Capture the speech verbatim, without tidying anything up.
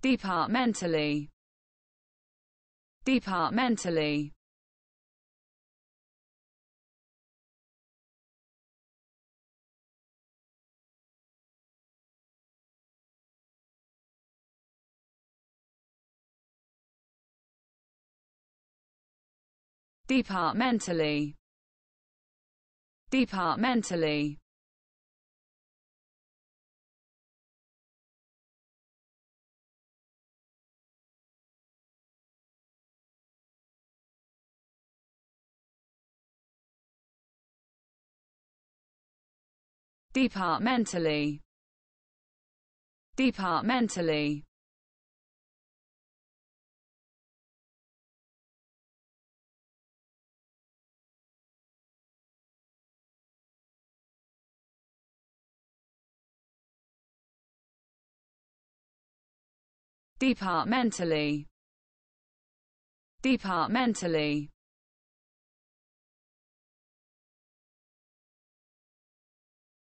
Departmentally. Departmentally. Departmentally. Departmentally. Departmentally. Departmentally. Departmentally. Departmentally.